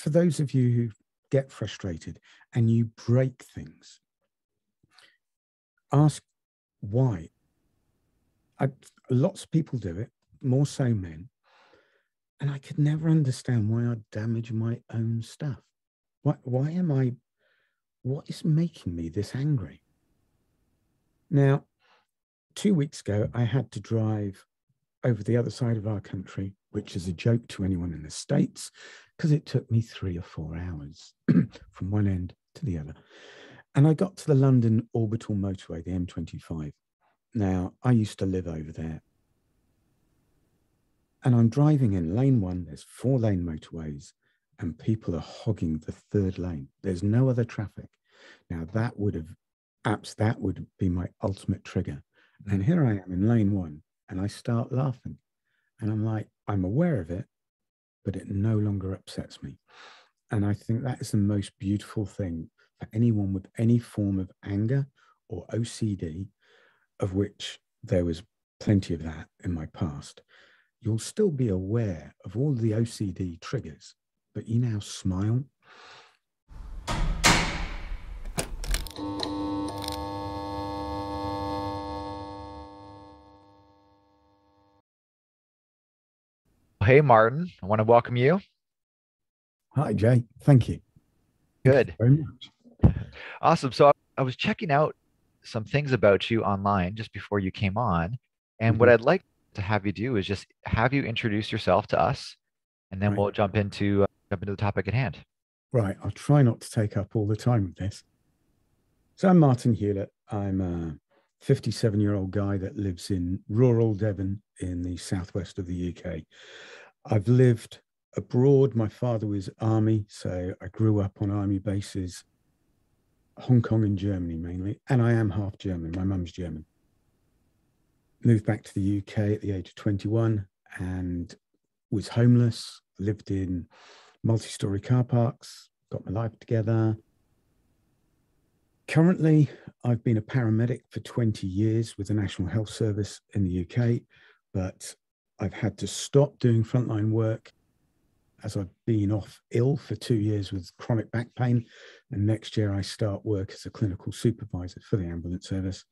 for those of you who get frustrated and you break things, ask why. Lots of people do it, more so men, and I could never understand why I damage my own stuff. Why am I, what is making me this angry? Now, 2 weeks ago, I had to drive over the other side of our country, which is a joke to anyone in the States, because it took me 3 or 4 hours from one end to the other. And I got to the London Orbital Motorway, the M25. Now, I used to live over there. And I'm driving in lane one, there's 4-lane motorways, and people are hogging the 3rd lane. There's no other traffic. Now, that would be my ultimate trigger. And here I am in lane one, and I start laughing. And I'm like, I'm aware of it, but it no longer upsets me. And I think that is the most beautiful thing for anyone with any form of anger or OCD, of which there was plenty of that in my past. You'll still be aware of all the OCD triggers, but you now smile. Hey, Martin, I want to welcome you. Hi, Jay. Thank you. Good. Thank you very much. Awesome. So I was checking out some things about you online just before you came on. And what I'd like to have you do is just have you introduce yourself to us, and then we'll jump into the topic at hand. Right. I'll try not to take up all the time with this. So I'm Martin Hewlett. I'm a 57-year-old guy that lives in rural Devon in the southwest of the UK. I've lived abroad. My father was army, so I grew up on army bases, Hong Kong and Germany mainly, and I am half German. My mum's German. Moved back to the UK at the age of 21 and was homeless, lived in multi-story car parks, got my life together. Currently, I've been a paramedic for 20 years with the National Health Service in the UK, but I've had to stop doing frontline work as I've been off ill for 2 years with chronic back pain. And next year I start work as a clinical supervisor for the ambulance service.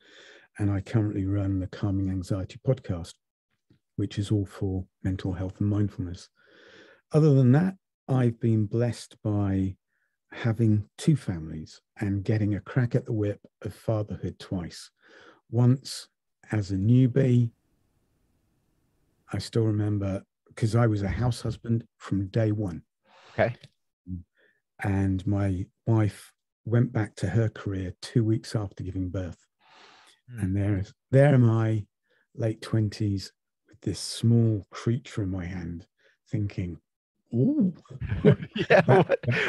And I currently run the Calming Anxiety podcast, which is all for mental health and mindfulness. Other than that, I've been blessed by having 2 families and getting a crack at the whip of fatherhood twice. Once as a newbie, I still remember, because I was a house husband from day one. Okay. And my wife went back to her career 2 weeks after giving birth. Mm. And there am I, late 20s, with this small creature in my hand, thinking, ooh. Yeah,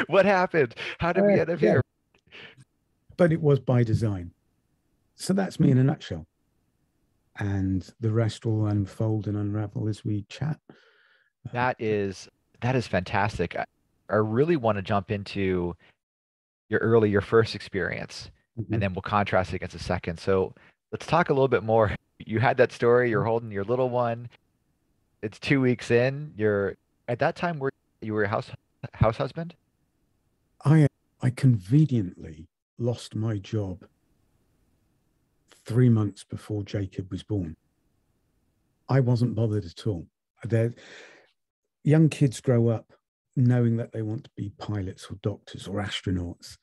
what happened? How did we end up here? But it was by design. So that's me in a nutshell. And the rest will unfold and unravel as we chat. That is fantastic. I really want to jump into your first experience, and then we'll contrast against a second. So let's talk a little bit more. You had that story, you're holding your little one. It's 2 weeks in. You're at that time where you were a house husband? I conveniently lost my job 3 months before Jacob was born. I wasn't bothered at all. Young kids grow up knowing that they want to be pilots or doctors or astronauts.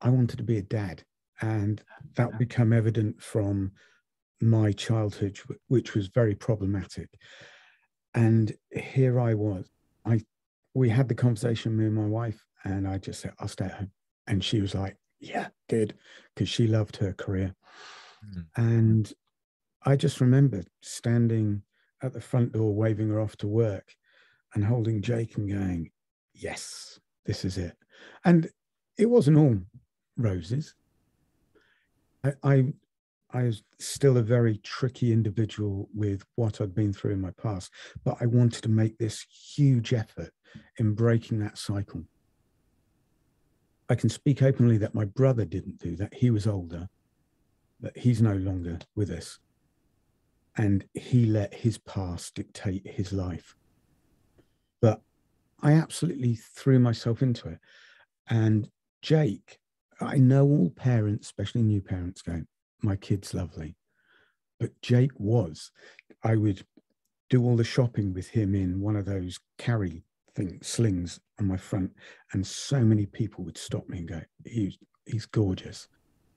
I wanted to be a dad, and that became evident from my childhood, which was very problematic. And here I was. We had the conversation, me and my wife, and I just said, I'll stay at home. And she was like, yeah, good, because she loved her career. Mm-hmm. And I just remember standing at the front door, waving her off to work and holding Jake and going, yes, this is it. And it wasn't all roses. I was still a very tricky individual with what I'd been through in my past, but I wanted to make this huge effort in breaking that cycle. I can speak openly that my brother didn't do that. He was older, but he's no longer with us. And he let his past dictate his life. But I absolutely threw myself into it. And Jake, I know all parents, especially new parents, go, my kid's lovely. But Jake was. I would do all the shopping with him in one of those carry things, slings on my front. And so many people would stop me and go, he's gorgeous.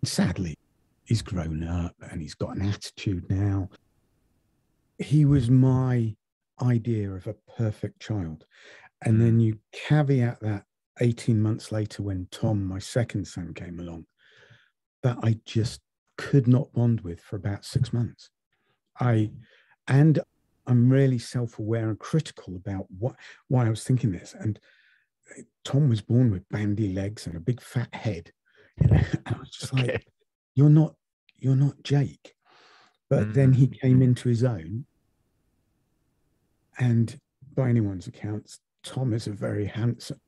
And sadly, he's grown up and he's got an attitude now. He was my idea of a perfect child. And then you caveat that 18 months later when Tom, my second son, came along, that I just could not bond with for about 6 months. I'm really self-aware and critical about why I was thinking this. And Tom was born with bandy legs and a big fat head. I was just like, you're not Jake. But then he came into his own. And by anyone's accounts, Tom is a very handsome.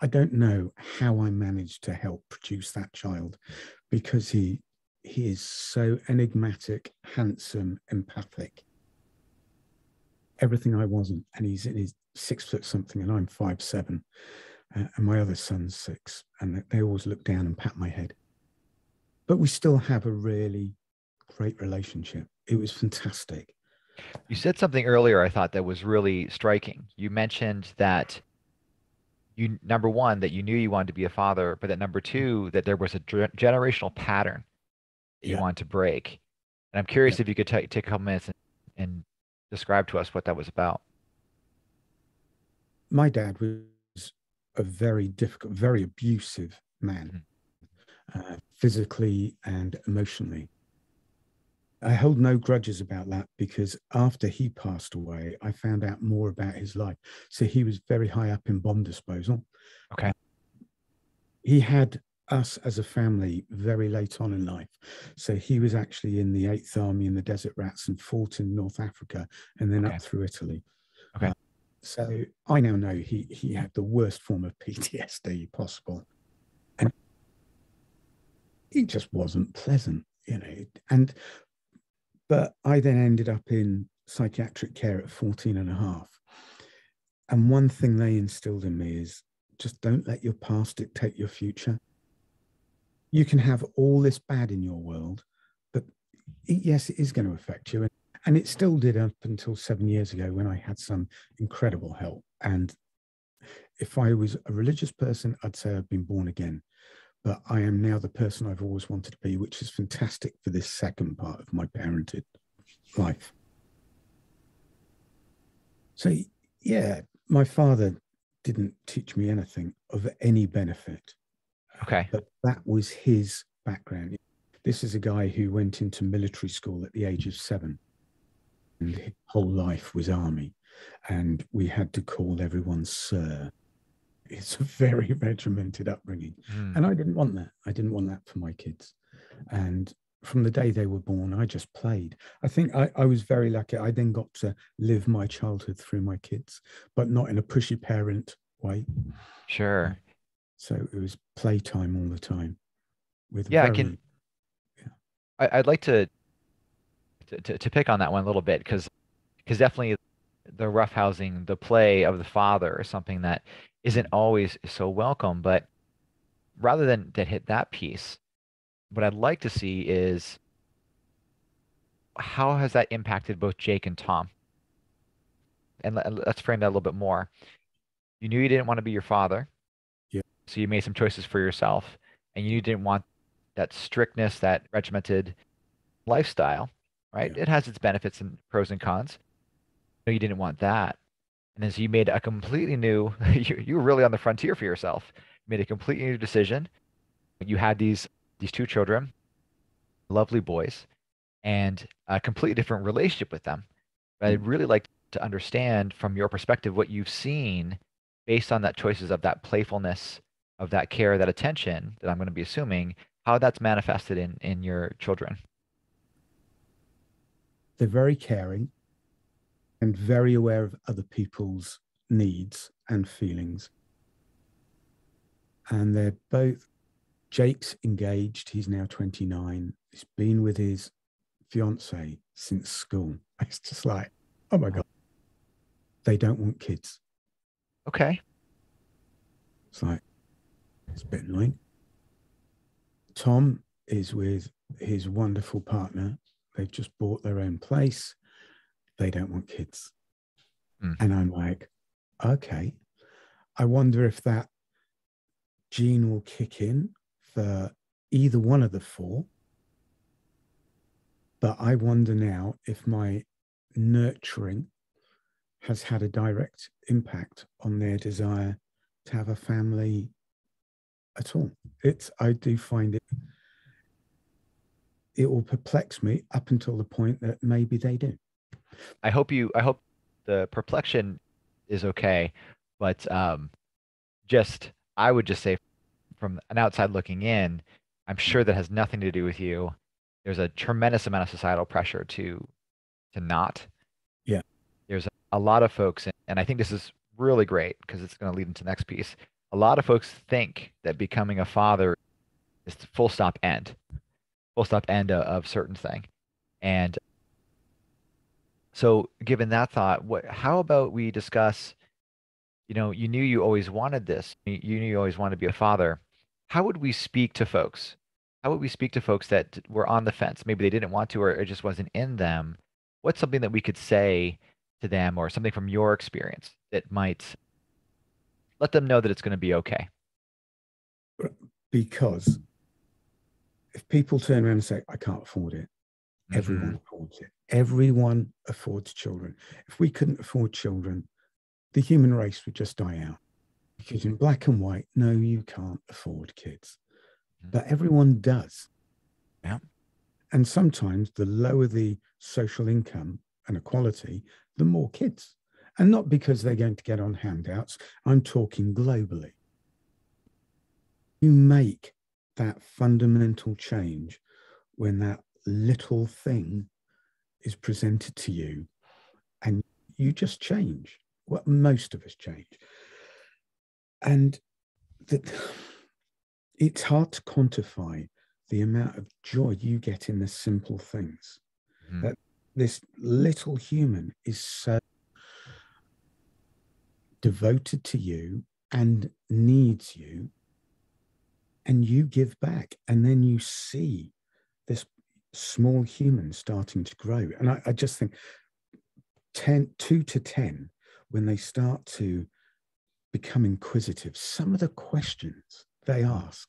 I don't know how I managed to help produce that child, because he is so enigmatic, handsome, empathic. Everything I wasn't, and he's in his 6 foot something, and I'm 5'7", and my other son's 6, and they always look down and pat my head. But we still have a really great relationship. It was fantastic. You said something earlier I thought that was really striking. You mentioned that you, number one, that you knew you wanted to be a father, but that number two, that there was a generational pattern that you wanted to break. And I'm curious if you could take a couple minutes and describe to us what that was about. My dad was a very difficult, very abusive man, physically and emotionally. I hold no grudges about that, because after he passed away, I found out more about his life. So he was very high up in bomb disposal. Okay. He had us as a family very late on in life. So he was actually in the 8th Army in the Desert Rats and fought in North Africa and then up through Italy. Okay. So I now know he had the worst form of PTSD possible. And it just wasn't pleasant, you know. But I then ended up in psychiatric care at 14 and a half. And one thing they instilled in me is just don't let your past dictate your future. You can have all this bad in your world, but yes, it is going to affect you. And it still did up until 7 years ago when I had some incredible help. And if I was a religious person, I'd say I've been born again. But I am now the person I've always wanted to be, which is fantastic for this second part of my parented life. So, yeah, my father didn't teach me anything of any benefit. Okay. But that was his background. This is a guy who went into military school at the age of 7. And his whole life was army. And we had to call everyone sir. It's a very regimented upbringing. And I didn't want that. I didn't want that for my kids. And from the day they were born, I just played. I think I was very lucky. I then got to live my childhood through my kids, but not in a pushy parent way. Sure. So it was playtime all the time. I'd like to pick on that one a little bit, because definitely the roughhousing, the play of the father is something that isn't always so welcome. But rather than to hit that piece, what I'd like to see is how has that impacted both Jake and Tom? And let's frame that a little bit more. You knew you didn't want to be your father. Yeah. So you made some choices for yourself, and you didn't want that strictness, that regimented lifestyle, right? Yeah. It has its benefits and pros and cons. No, you didn't want that. And as you made a completely new, you were really on the frontier for yourself. You made a completely new decision. You had these two children, lovely boys, and a completely different relationship with them. But I'd really like to understand from your perspective what you've seen based on that choices of that playfulness, of that care, that attention that I'm going to be assuming, how that's manifested in your children. They're very caring and very aware of other people's needs and feelings. And they're both, Jake's engaged, he's now 29. He's been with his fiancée since school. It's just like, oh my God. They don't want kids. Okay. It's like, it's a bit annoying. Tom is with his wonderful partner. They've just bought their own place. They don't want kids. Mm. And I'm like, okay. I wonder if that gene will kick in for either one of the four. But I wonder now if my nurturing has had a direct impact on their desire to have a family at all. I do find it will perplex me up until the point that maybe they do. I hope the perplexion is okay, but I would just say, from an outside looking in, I'm sure that has nothing to do with you. There's a tremendous amount of societal pressure to not. Yeah. There's a lot of folks, and I think this is really great because it's going to lead into the next piece. A lot of folks think that becoming a father is the full stop end of certain thing. And so given that thought, how about we discuss, you knew you always wanted this. You knew you always wanted to be a father. How would we speak to folks? How would we speak to folks that were on the fence? Maybe they didn't want to, or it just wasn't in them. What's something that we could say to them, or something from your experience that might let them know that it's going to be okay? Because if people turn around and say, I can't afford it, mm-hmm. Everyone affords it. Everyone affords children. If we couldn't afford children, the human race would just die out. Because in black and white, no, you can't afford kids. But everyone does. Yeah. And sometimes the lower the social income and equality, the more kids. And not because they're going to get on handouts. I'm talking globally. You make that fundamental change when that little thing is presented to you, and you just change. Well, most of us change. And it's hard to quantify the amount of joy you get in the simple things. Mm. That this little human is so devoted to you and needs you, and you give back, and then you see this small human starting to grow. And I just think 2 to 10, when they start to become inquisitive, some of the questions they ask,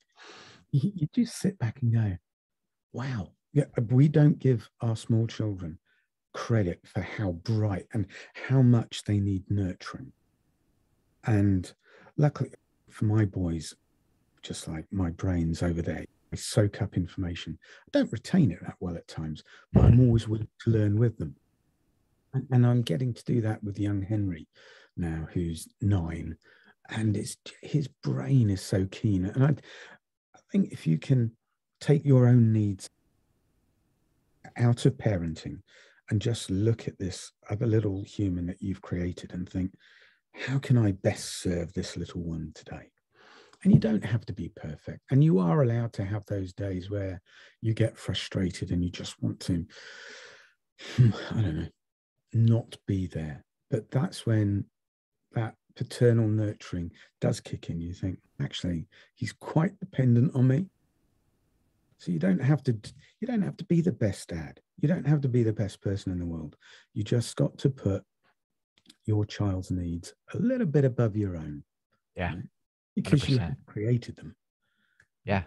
you just sit back and go, wow. Yeah, we don't give our small children credit for how bright and how much they need nurturing. And luckily for my boys, just like my brain's over there, I soak up information. I don't retain it that well at times, but I'm always willing to learn with them. And I'm getting to do that with young Henry now, who's 9. And his brain is so keen. And I think if you can take your own needs out of parenting and just look at this other little human that you've created and think, how can I best serve this little one today? And you don't have to be perfect. And you are allowed to have those days where you get frustrated and you just want to, I don't know, not be there. But that's when that paternal nurturing does kick in. You think, actually, he's quite dependent on me. So you don't have to be the best dad. You don't have to be the best person in the world. You just got to put your child's needs a little bit above your own. Yeah. Right? Because 100%. You have created them. Yeah.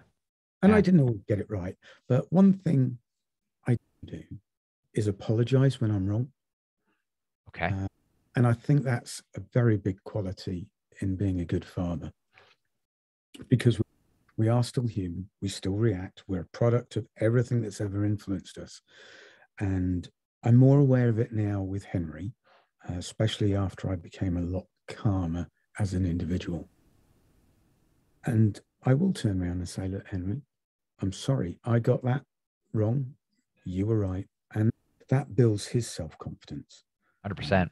And yeah. I didn't always get it right. But one thing I do is apologize when I'm wrong. Okay. And I think that's a very big quality in being a good father, because we are still human. We still react. We're a product of everything that's ever influenced us. And I'm more aware of it now with Henry, especially after I became a lot calmer as an individual. And I will turn around and say, look, Henry, I'm sorry. I got that wrong. You were right. And that builds his self-confidence. 100%.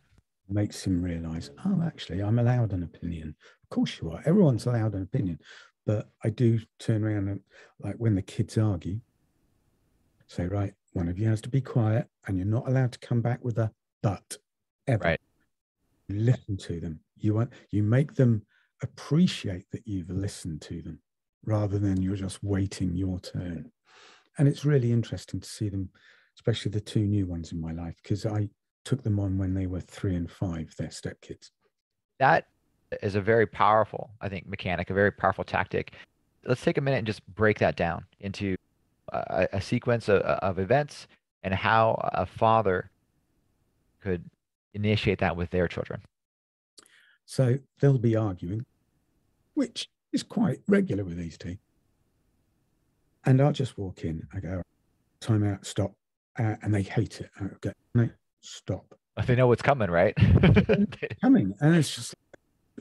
Makes him realize, oh, actually, I'm allowed an opinion. Of course you are. Everyone's allowed an opinion. But I do turn around and, like, when the kids argue, say, right, one of you has to be quiet, and you're not allowed to come back with a but ever. Right. You listen to them. You make them appreciate that you've listened to them, rather than you're just waiting your turn. And it's really interesting to see them, especially the two new ones in my life, because I took them on when they were 3 and 5, their stepkids. That is a very powerful, I think, mechanic, a very powerful tactic. Let's take a minute and just break that down into a sequence of events and how a father could initiate that with their children. So they'll be arguing, which is quite regular with these two. And I'll just walk in. I go, time out, stop. And they hate it. I go, no, stop. They know what's coming, right? It's coming. And it's just,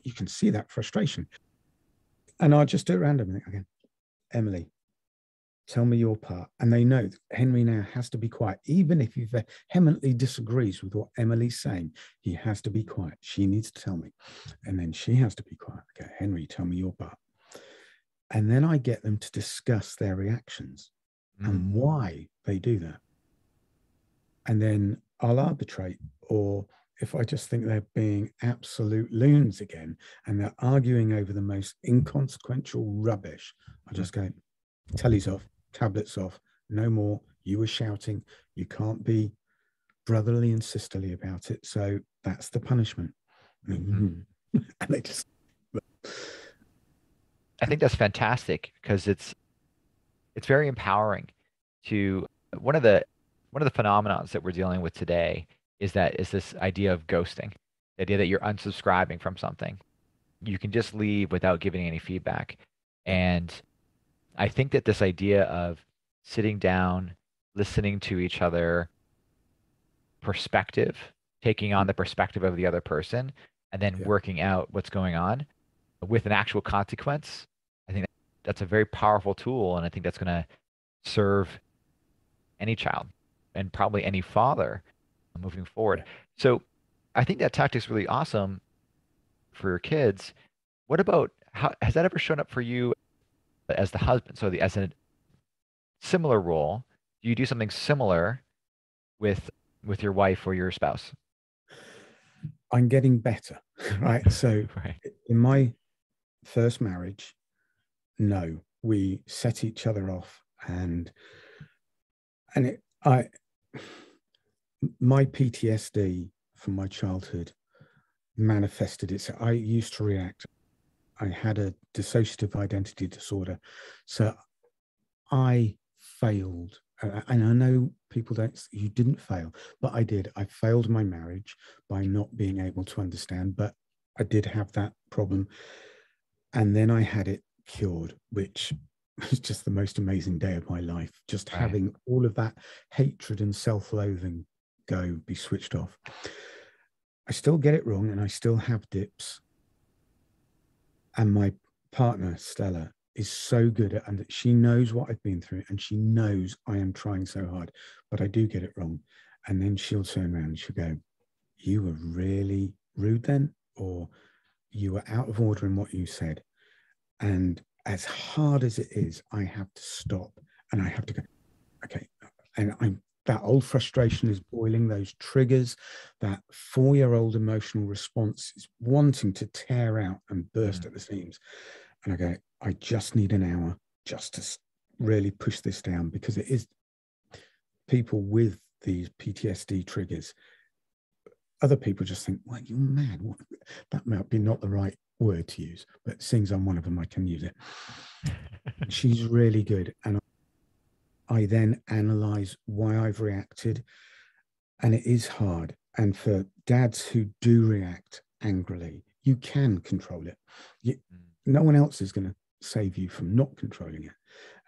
you can see that frustration. And I'll just do it randomly again. Emily, tell me your part. And they know that Henry now has to be quiet. Even if he vehemently disagrees with what Emily's saying, he has to be quiet. She needs to tell me. And then she has to be quiet. Okay, Henry, tell me your part. And then I get them to discuss their reactions and why they do that. And then I'll arbitrate, or if I just think they're being absolute loons again and they're arguing over the most inconsequential rubbish, I just go, telly's off, tablets off, no more. You were shouting. You can't be brotherly and sisterly about it. So that's the punishment. And they just... I think that's fantastic, because it's very empowering. To one of the phenomenons that we're dealing with today is this idea of ghosting, the idea that you're unsubscribing from something. You can just leave without giving any feedback. And I think that this idea of sitting down, listening to each other, perspective, taking on the perspective of the other person, and then working out what's going on with an actual consequence, I think that's a very powerful tool. And I think that's going to serve any child and probably any father moving forward. So I think that tactic's really awesome for your kids. What about, has that ever shown up for you as the husband? So as a similar role, do you do something similar with your wife or your spouse? I'm getting better, right? So in my first marriage, no, we set each other off, and my PTSD from my childhood manifested itself. I used to react. I had a dissociative identity disorder, so I failed. And I know people you didn't fail, but I did. I failed my marriage by not being able to understand, but I did have that problem. And then I had it cured, which was just the most amazing day of my life. Just having all of that hatred and self-loathing be switched off. I still get it wrong and I still have dips. And my partner, Stella, is so good at, and she knows what I've been through, and she knows I am trying so hard, but I do get it wrong. And then she'll turn around and she'll go, you were really rude then, or you were out of order in what you said. And as hard as it is, I have to stop and I have to go, okay. And that old frustration is boiling, those triggers, that 4-year-old emotional response is wanting to tear out and burst at the seams. And I go, I just need an hour just to really push this down, because it is people with these PTSD triggers. Other people just think, well, you're mad. That might be not the right word to use, but since I'm one of them, I can use it. She's really good. And I then analyze why I've reacted. And it is hard. And for dads who do react angrily, you can control it. No one else is going to save you from not controlling it.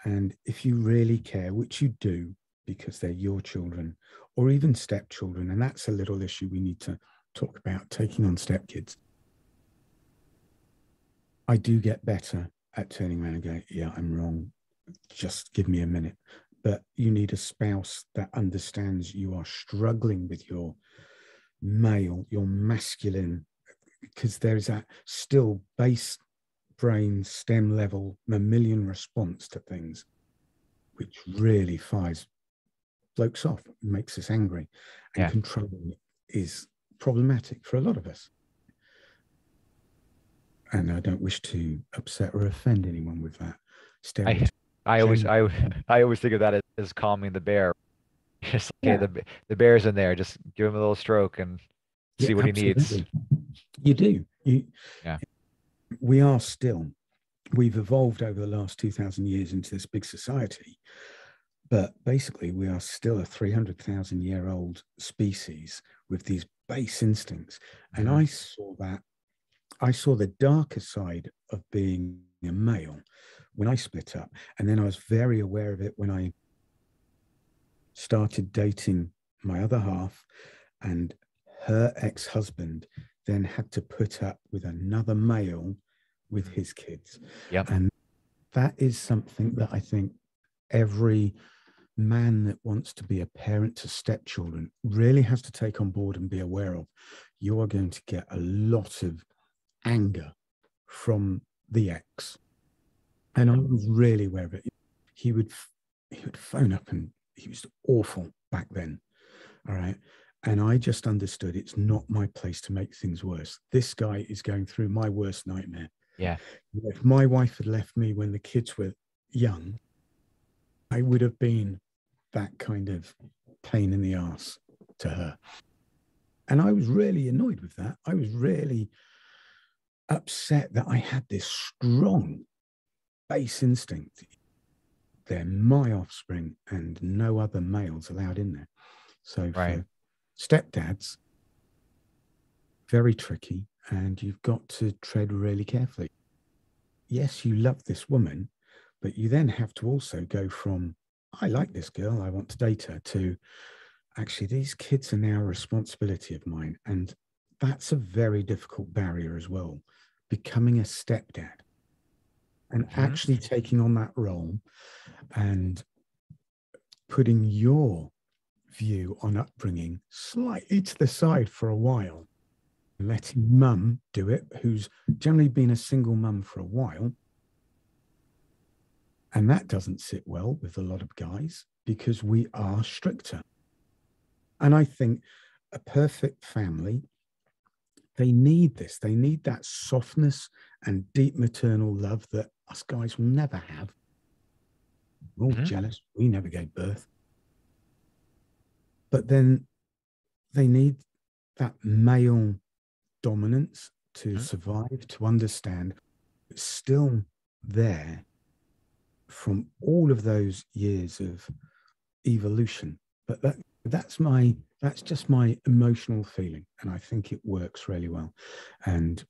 And if you really care, which you do, because they're your children or even stepchildren, and that's a little issue we need to talk about, taking on stepkids. I do get better at turning around and going, yeah, I'm wrong. Just give me a minute. But you need a spouse that understands you are struggling with your male, your masculine, because there is that still base brain, stem level, mammalian response to things, which really fires blokes off, makes us angry, and controlling it is problematic for a lot of us. and I don't wish to upset or offend anyone with that stereotype. I always think of that as calming the bear. Just like, yeah, hey, the bear's in there, just give him a little stroke and see what absolutely. He needs. You do. We are still, we've evolved over the last 2,000 years into this big society, but basically we are still a 300,000-year-old species with these base instincts. And I saw that, I saw the darker side of being a male when I split up. And then I was very aware of it when I started dating my other half, and her ex-husband then had to put up with another male with his kids. Yep. And that is something that I think every man that wants to be a parent to stepchildren really has to take on board and be aware of. You are going to get a lot of anger from the ex. And I was really aware of it. He would phone up, and he was awful back then. All right. And I just understood it's not my place to make things worse. This guy is going through my worst nightmare. Yeah. If my wife had left me when the kids were young, I would have been that kind of pain in the ass to her. And I was really annoyed with that. I was really upset that I had this strong base instinct. They're my offspring and no other males allowed in there. So right. Stepdads, very tricky, and you've got to tread really carefully. Yes, you love this woman, but you then have to also go from, I like this girl, I want to date her, to actually these kids are now a responsibility of mine. And that's a very difficult barrier as well, becoming a stepdad and actually taking on that role and putting your view on upbringing slightly to the side for a while, letting mum do it, who's generally been a single mum for a while. And that doesn't sit well with a lot of guys because we are stricter. And I think a perfect family, they need this. They need that softness and deep maternal love that us guys will never have. We're all jealous. We never gave birth. But then they need that male dominance to survive, to understand. It's still there from all of those years of evolution. But that's just my emotional feeling. And I think it works really well. And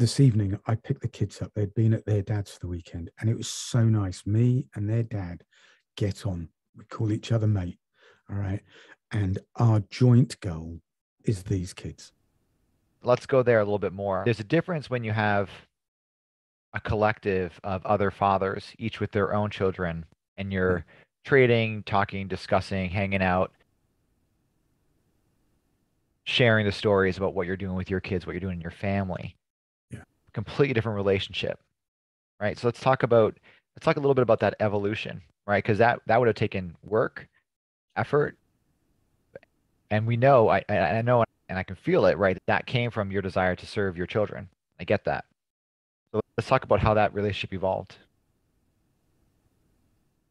this evening, I picked the kids up. They'd been at their dad's for the weekend. And it was so nice. Me and their dad get on. We call each other mate. All right. And our joint goal is these kids. Let's go there a little bit more. There's a difference when you have a collective of other fathers, each with their own children, and you're trading, talking, discussing, hanging out, sharing the stories about what you're doing with your kids, what you're doing in your family. Yeah. Completely different relationship. Right. So let's talk a little bit about that evolution, right? Because that would have taken work, effort, and we know, I know, and I can feel it, right? That came from your desire to serve your children. I get that. So let's talk about how that relationship evolved.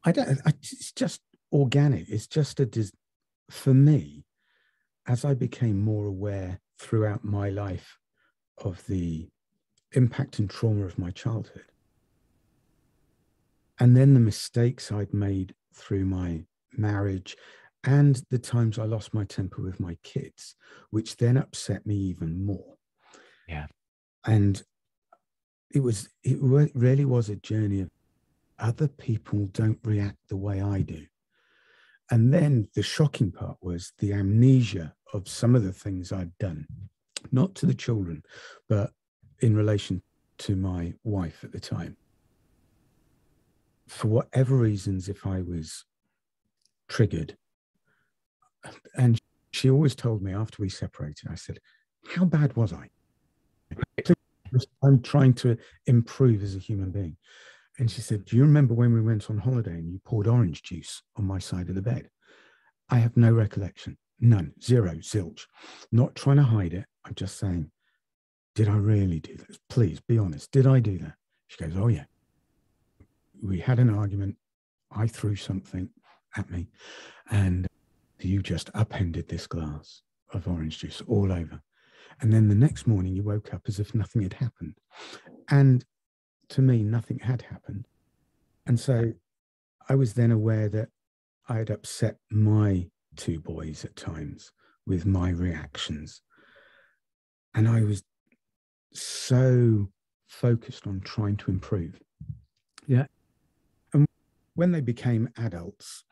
It's just organic. It's just for me, as I became more aware throughout my life of the impact and trauma of my childhood, and then the mistakes I'd made through my marriage and the times I lost my temper with my kids, which then upset me even more. Yeah. And it really was a journey of other people don't react the way I do. And then the shocking part was the amnesia of some of the things I'd done, not to the children, but in relation to my wife at the time. For whatever reasons, if I was triggered. And she always told me after we separated, I said, how bad was I? I'm trying to improve as a human being. And she said, do you remember when we went on holiday and you poured orange juice on my side of the bed? I have no recollection. None. Zero. Zilch. Not trying to hide it. I'm just saying, Did I really do that? Please be honest. Did I do that? She goes, oh, yeah. We had an argument. I threw something at me. And you just upended this glass of orange juice all over. And then the next morning you woke up as if nothing had happened. And to me, nothing had happened. And so I was then aware that I had upset my two boys at times with my reactions. And I was so focused on trying to improve. Yeah. And when they became adults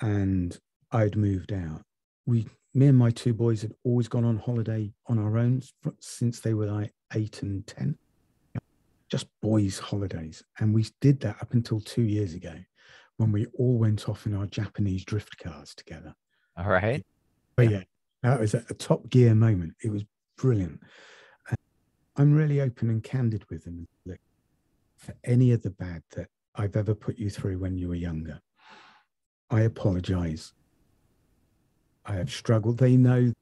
and I'd moved out, me and my two boys had always gone on holiday on our own since they were like 8 and 10, just boys' holidays. And we did that up until 2 years ago when we all went off in our Japanese drift cars together. All right. But yeah, that was a Top Gear moment. It was brilliant. And I'm really open and candid with them. Look, for any of the bad that I've ever put you through when you were younger, I apologize. I have struggled. They know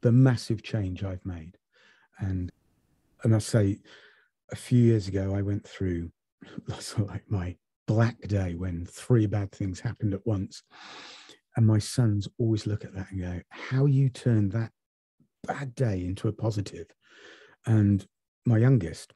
the massive change I've made. And I say, a few years ago, I went through like my black day when 3 bad things happened at once. And my sons always look at that and go, how you turned that bad day into a positive. And my youngest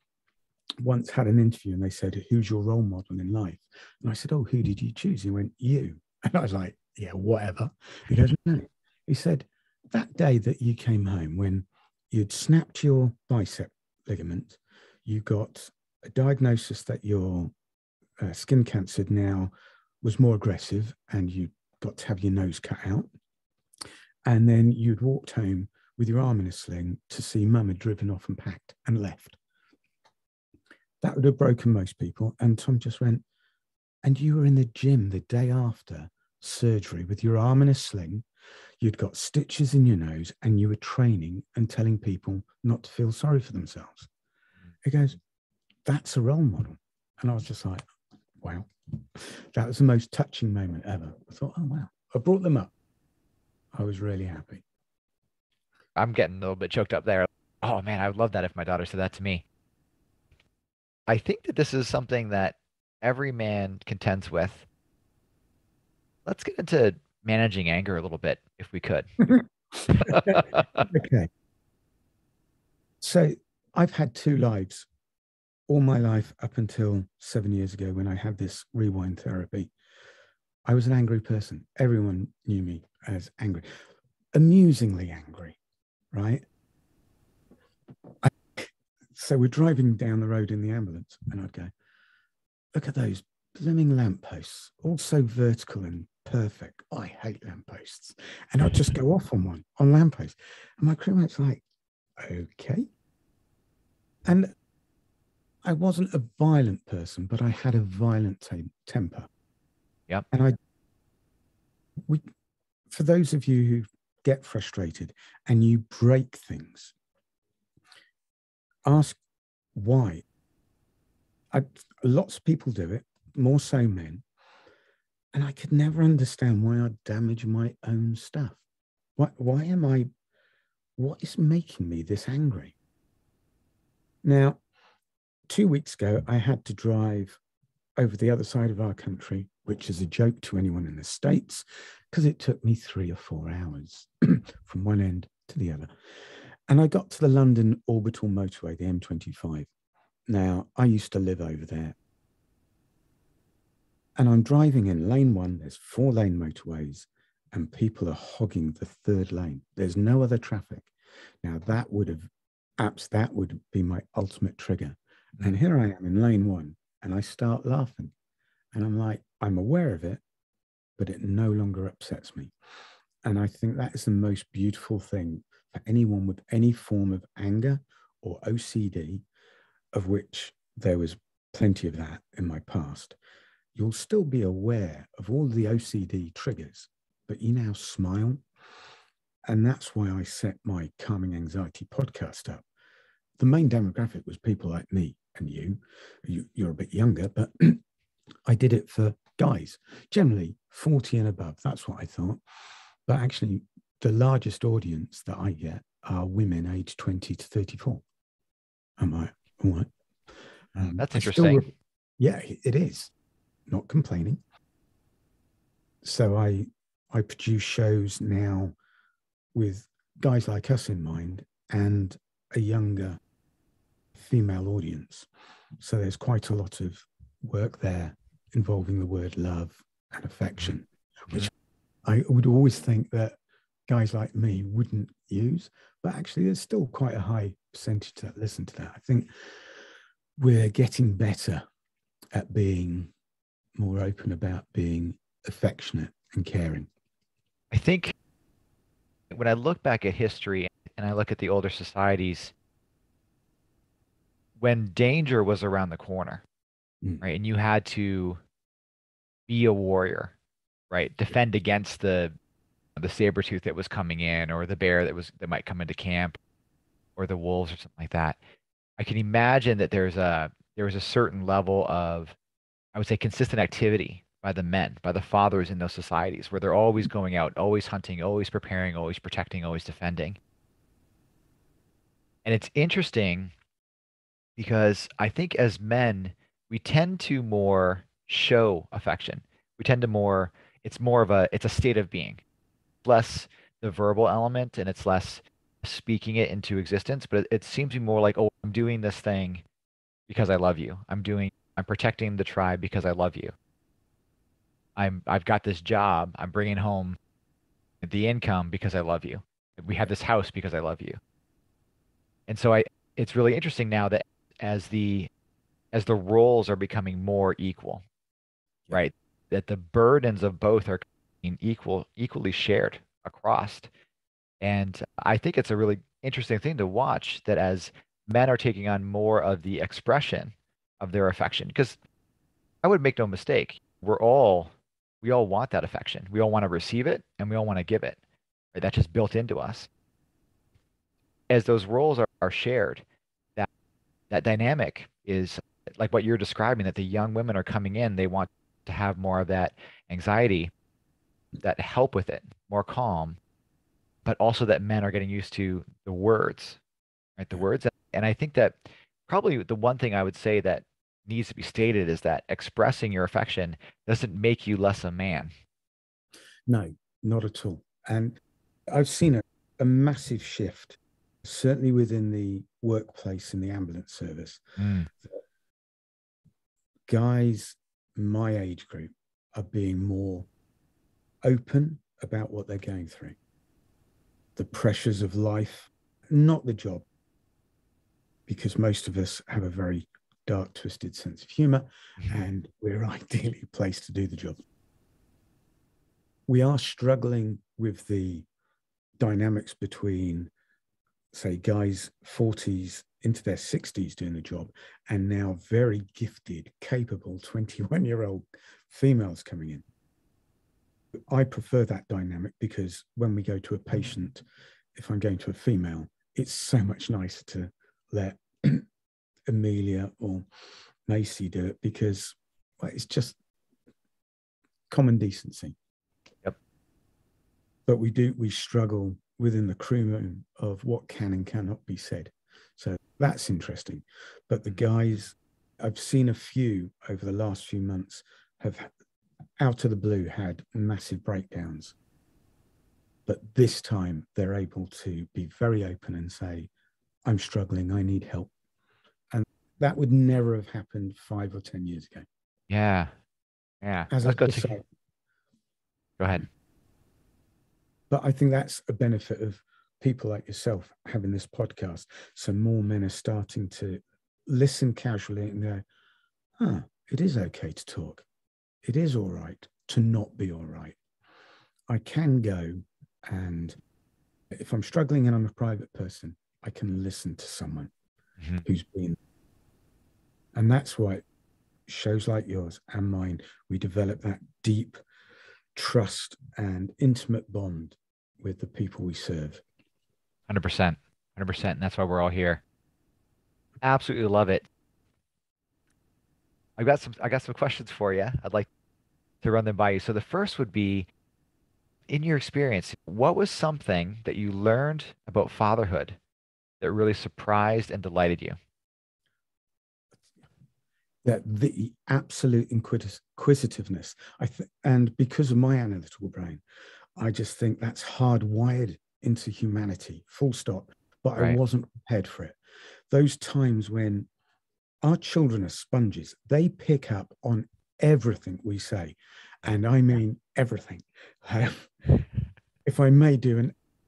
once had an interview and they said, who's your role model in life? And I said, oh, who did you choose? He went, you. And I was like, yeah, whatever. He goes, no. He said, that day that you came home when you'd snapped your bicep ligament, you got a diagnosis that your skin cancer now was more aggressive and you got to have your nose cut out. And then you'd walked home with your arm in a sling to see mum had driven off and packed and left. That would have broken most people. And Tom just went, and you were in the gym the day after surgery with your arm in a sling, you'd got stitches in your nose, and you were training and telling people not to feel sorry for themselves. He goes, that's a role model. And I was just like, wow, that was the most touching moment ever. I thought, oh, wow, I brought them up. I was really happy. I'm getting a little bit choked up there. Oh, man, I would love that if my daughter said that to me. I think that this is something that every man contends with. Let's get into managing anger a little bit, if we could. Okay. So I've had 2 lives all my life up until 7 years ago when I had this rewind therapy. I was an angry person. Everyone knew me as angry, amusingly angry, right? So we're driving down the road in the ambulance and I'd go, look at those blooming lampposts, all so vertical and perfect. I hate lampposts. And I'll just go off on one, on lampposts. And my crewmate's like, okay. And I wasn't a violent person, but I had a violent temper. Yep. And for those of you who get frustrated and you break things, ask why. Lots of people do it, more so men. And I could never understand why I damage my own stuff. What is making me this angry? Now, 2 weeks ago, I had to drive over the other side of our country, which is a joke to anyone in the States, because it took me 3 or 4 hours from one end to the other. And I got to the London Orbital Motorway, the M25. Now, I used to live over there. And I'm driving in lane 1, there's 4-lane motorways, and people are hogging the 3rd lane. There's no other traffic. Now, that would be my ultimate trigger. And here I am in lane 1, and I start laughing. And I'm like, I'm aware of it, but it no longer upsets me. And I think that is the most beautiful thing for anyone with any form of anger or OCD, of which there was plenty of that in my past. You'll still be aware of all the OCD triggers, but you now smile. And that's why I set my Calming Anxiety podcast up. The main demographic was people like me and you. You're a bit younger, but I did it for guys, generally 40 and above. That's what I thought. But actually, the largest audience that I get are women aged 20 to 34. am I all right? That's interesting. Yeah, it is. Not complaining. So I produce shows now with guys like us in mind and a younger female audience. So there's quite a lot of work there involving the word love and affection, which I would always think that guys like me wouldn't use, but actually there's still quite a high percentage that listen to that. I think we're getting better at being more open about being affectionate and caring. I think when I look back at history and I look at the older societies, when danger was around the corner, right, and you had to be a warrior, right, defend against the saber tooth that was coming in, or the bear that might come into camp, or the wolves or something like that. I can imagine that there was a certain level of, I would say, consistent activity by the men, by the fathers in those societies, where they're always going out, always hunting, always preparing, always protecting, always defending. And it's interesting because I think as men, we tend to more show affection. We tend to more, it's a state of being, less the verbal element, and it's less speaking it into existence, but it seems to be more like, oh, I'm doing this thing because I love you. I'm protecting the tribe because I love you. I've got this job. I'm bringing home the income because I love you. We have this house because I love you. And so it's really interesting now that as the roles are becoming more equal, right? That the burdens of both are being equally shared across. And I think it's a really interesting thing to watch, that as men are taking on more of the expression of their affection, because I would make no mistake, we all want that affection. We all want to receive it and we all want to give it. Right? That's just built into us. As those roles are shared, that dynamic is like what you're describing, that the young women are coming in, they want to have more of that anxiety, that help with it, more calm, but also that men are getting used to the words, right? The words. And I think that probably the one thing I would say that needs to be stated is that expressing your affection doesn't make you less a man. No, not at all. And I've seen a massive shift, certainly within the workplace in the ambulance service. Guys my age group are being more open about what they're going through. The pressures of life, not the job, because most of us have a very dark, twisted sense of humor, and we're ideally placed to do the job. We are struggling with the dynamics between, say, guys 40s into their 60s doing the job, and now very gifted, capable 21-year-old females coming in. I prefer that dynamic because when we go to a patient, if I'm going to a female, it's so much nicer to let Amelia or Macy do it, because, well, it's just common decency. Yep. But we struggle within the crew room of what can and cannot be said. So that's interesting. But the guys, I've seen a few over the last few months have out of the blue had massive breakdowns, but this time they're able to be very open and say, I'm struggling, I need help. And that would never have happened 5 or 10 years ago. Yeah. Go ahead. But I think that's a benefit of people like yourself having this podcast. So more men are starting to listen casually and go, it is okay to talk. It is all right to not be all right. I can go, and if I'm struggling and I'm a private person, I can listen to someone who's been. And that's why shows like yours and mine, we develop that deep trust and intimate bond with the people we serve. 100%. 100%. And that's why we're all here. Absolutely love it. I got some questions for you. I'd like to run them by you. So the first would be, in your experience, what was something that you learned about fatherhood that really surprised and delighted you? that the absolute inquisitiveness, and because of my analytical brain, I just think that's hardwired into humanity, full stop. But I wasn't prepared for it. Those times when our children are sponges, they pick up on everything we say. And I mean everything. If I may do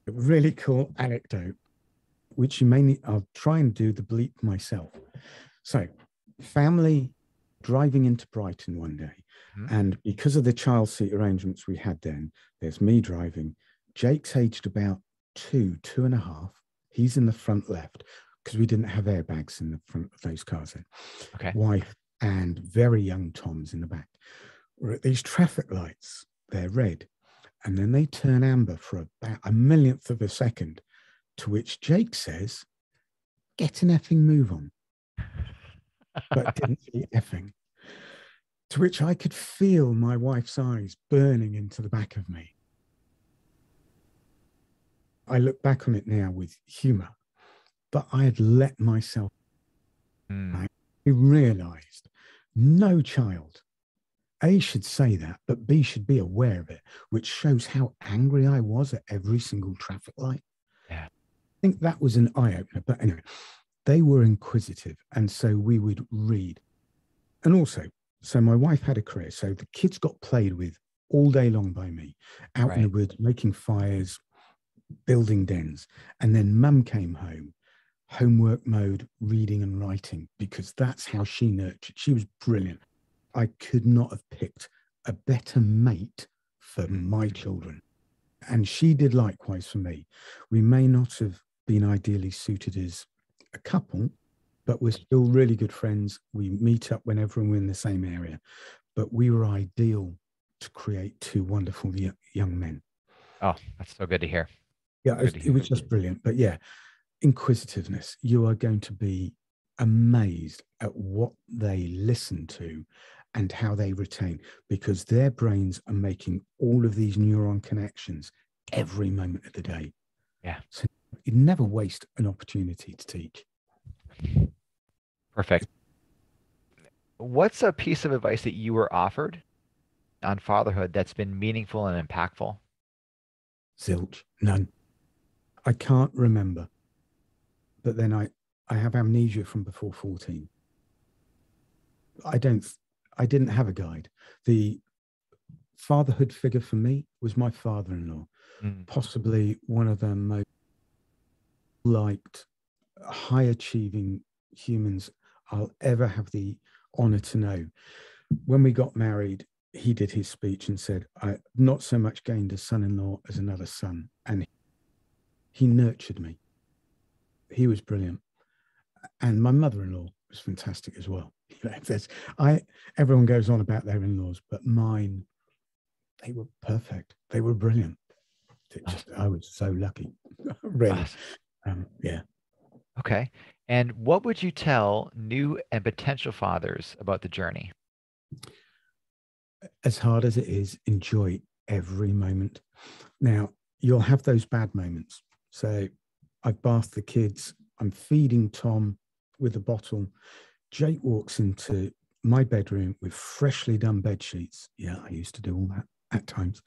a really cool anecdote, which you may need, I'll try and do the bleep myself. So family driving into Brighton one day. Mm-hmm. And because of the child seat arrangements we had then, there's me driving. Jake's aged about two and a half. He's in the front left because we didn't have airbags in the front of those cars then. Okay. Wife and very young Tom's in the back. We're at these traffic lights. They're red. And then they turn amber for about a millionth of a second, to which Jake says, "Get an effing move on." But didn't say effing. To which I could feel my wife's eyes burning into the back of me. I look back on it now with humor, but I had let myself. I realized no child, A, should say that, but B, should be aware of it, which shows how angry I was at every single traffic light. Yeah. I think that was an eye-opener. But anyway, they were inquisitive. And so we would read. And also, so my wife had a career. So the kids got played with all day long by me, out in the woods, making fires, building dens. And then mum came home, homework mode, reading and writing, because that's how she nurtured. She was brilliant. I could not have picked a better mate for my children. And she did likewise for me. We may not have been ideally suited as a couple, but we're still really good friends. We meet up whenever we're in the same area, but we were ideal to create two wonderful young men. Oh, that's so good to hear. Yeah, it was just brilliant. But yeah, inquisitiveness. You are going to be amazed at what they listen to and how they retain, because their brains are making all of these neuron connections every moment of the day. Yeah. So you never waste an opportunity to teach. Perfect. What's a piece of advice that you were offered on fatherhood that's been meaningful and impactful? Zilch. None. I can't remember. But then I have amnesia from before 14. I didn't have a guide. The fatherhood figure for me was my father-in-law, possibly one of the most liked, high-achieving humans I'll ever have the honor to know. When we got married, he did his speech and said, "I not so much gained a son-in-law as another son." And he nurtured me. He was brilliant. And my mother-in-law was fantastic as well. Everyone goes on about their in-laws, but mine, they were perfect. They were brilliant. I was so lucky. Really. Yeah. Okay. And what would you tell new and potential fathers about the journey? As hard as it is, enjoy every moment. Now, you'll have those bad moments. So I've bathed the kids. I'm feeding Tom with a bottle. Jake walks into my bedroom with freshly done bed sheets. Yeah, I used to do all that at times.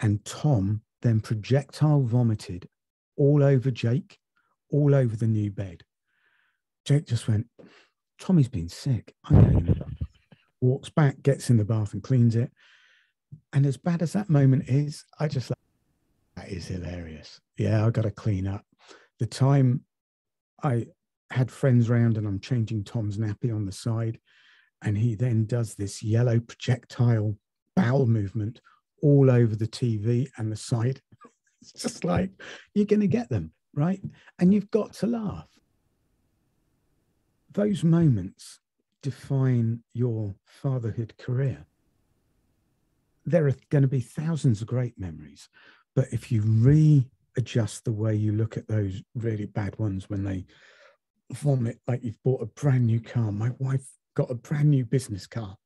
And Tom then projectile vomited all over Jake, all over the new bed. Jake just went, "Tommy's been sick. I'm going to the doctor." Walks back, gets in the bath and cleans it. And as bad as that moment is, I just like, that is hilarious. Yeah, I've got to clean up. The time I had friends round and I'm changing Tom's nappy on the side, and he then does this yellow projectile bowel movement all over the TV and the side. It's just like, you're going to get them, right? And you've got to laugh. Those moments define your fatherhood career. There are going to be thousands of great memories, but if you readjust the way you look at those really bad ones when they vomit, like you've bought a brand new car. My wife got a brand new business car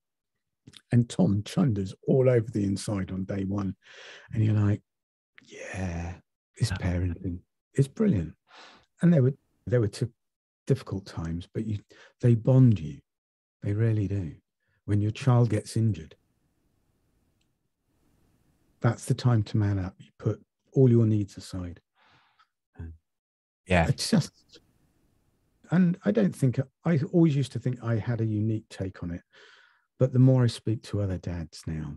and Tom chunders all over the inside on day one. And you're like, yeah, it's parenting. It's brilliant. And there were difficult times, but they bond you. They really do. When your child gets injured, that's the time to man up. You put all your needs aside. Yeah. It's just, and I don't think, I always used to think I had a unique take on it, but the more I speak to other dads now,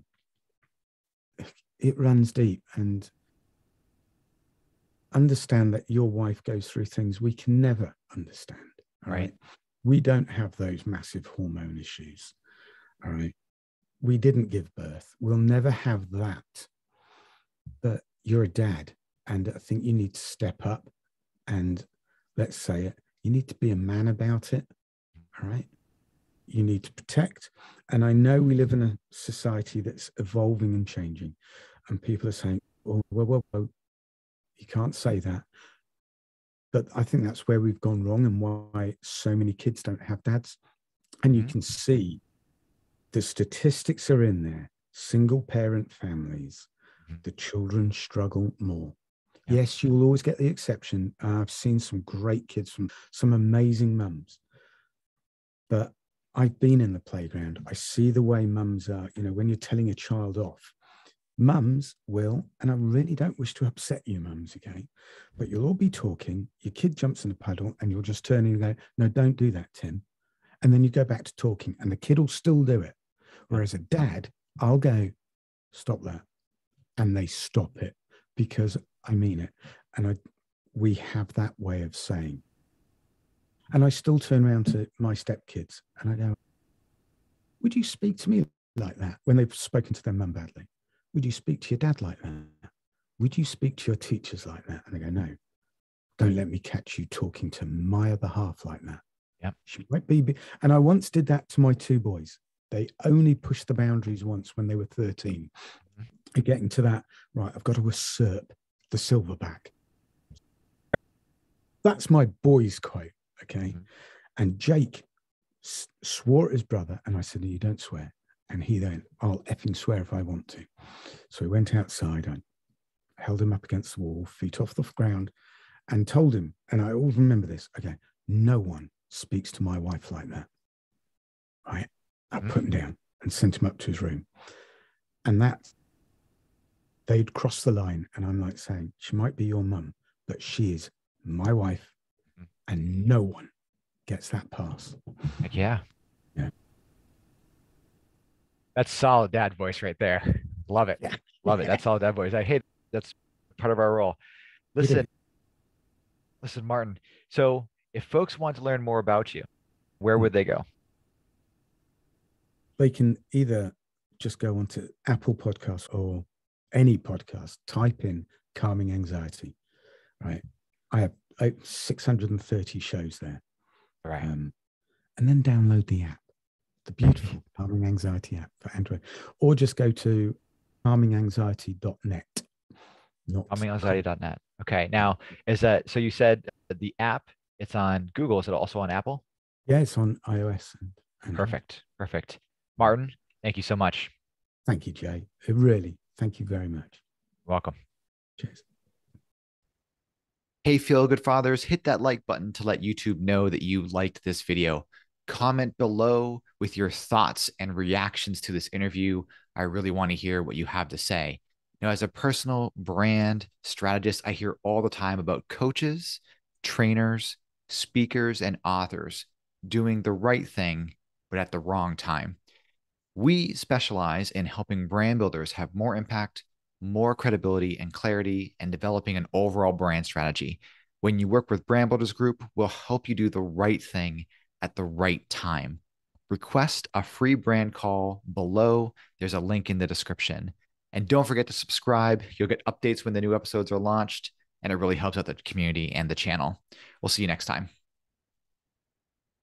it runs deep. And understand that your wife goes through things we can never understand. All right. We don't have those massive hormone issues. All right. We didn't give birth. We'll never have that. But you're a dad. And I think you need to step up and, let's say it, you need to be a man about it. All right. You need to protect. And I know we live in a society that's evolving and changing. And people are saying, oh, whoa, whoa, whoa. You can't say that. But I think that's where we've gone wrong and why so many kids don't have dads. And you can see the statistics are in there. Single parent families, the children struggle more. Yeah. Yes, you will always get the exception. I've seen some great kids from some amazing mums. But I've been in the playground. I see the way mums are, you know, when you're telling a child off. Mums will, and I really don't wish to upset you mums, okay, but you'll all be talking, your kid jumps in the puddle and you'll just turn and go, no, don't do that, Tim. And then you go back to talking and the kid will still do it. Whereas a dad, I'll go, stop that. And they stop it because I mean it. And we have that way of saying. And I still turn around to my stepkids and I go, would you speak to me like that when they've spoken to their mum badly? Would you speak to your dad like that? Would you speak to your teachers like that? And they go, no, don't let me catch you talking to my other half like that. Yeah, she might be. And I once did that to my two boys. They only pushed the boundaries once when they were 13. And getting to that, right, I've got to usurp the silverback. That's my boys' quote, okay? And Jake swore at his brother, and I said, no, you don't swear. And he then, I'll effing swear if I want to. So he went outside. I held him up against the wall, feet off the ground, and told him, and I always remember this, okay, no one speaks to my wife like that. Right? I put him down and sent him up to his room. And that, they'd crossed the line. And I'm like saying, she might be your mum, but she is my wife. And no one gets that pass. Heck yeah. Yeah. That's solid dad voice right there. Love it. Yeah. Love it. That's solid dad voice. I hate that's part of our role. Listen, Martin. So if folks want to learn more about you, where would they go? They can either just go onto Apple Podcasts or any podcast, type in Calming Anxiety. Right. I have 630 shows there. Right. And then download the app. The beautiful Calming Anxiety app for Android, or just go to calminganxiety.net. Calminganxiety.net. Okay. Now, is that, so you said the app, it's on Google. Is it also on Apple? Yeah, it's on iOS. And perfect. Perfect. Martin, thank you so much. Thank you, Jay. Really, thank you very much. Welcome. Cheers. Hey, Feel Good Fathers, hit that like button to let YouTube know that you liked this video. Comment below with your thoughts and reactions to this interview. I really want to hear what you have to say. Now, as a personal brand strategist, I hear all the time about coaches, trainers, speakers, and authors doing the right thing, but at the wrong time. We specialize in helping brand builders have more impact, more credibility and clarity, and developing an overall brand strategy. When you work with Brand Builders Group, we'll help you do the right thing at the right time. Request a free brand call below. There's a link in the description. And don't forget to subscribe. You'll get updates when the new episodes are launched, and it really helps out the community and the channel. We'll see you next time.